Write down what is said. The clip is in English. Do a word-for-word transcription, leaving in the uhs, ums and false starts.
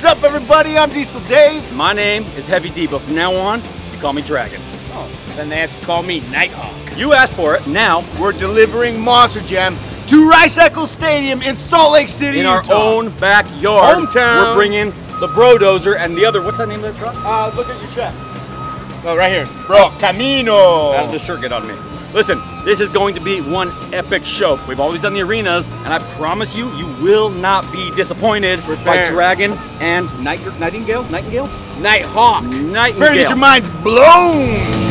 What's up, everybody? I'm Diesel Dave. My name is Heavy D, but from now on, you call me Dragon. Oh, then they have to call me Nighthawk. You asked for it. Now we're delivering Monster Jam to Rice-Eccles Stadium in Salt Lake City, in our own backyard. Hometown. We're bringing the Brodozer and the other. What's that name of that truck? Uh, look at your chest. Oh, right here, bro. Camino. How did the shirt get on me? Listen, this is going to be one epic show. We've always done the arenas, and I promise you, you will not be disappointed. Prepare. By Dragon and Night Nightingale, Nightingale, Nighthawk. Nightingale. Better get your minds blown.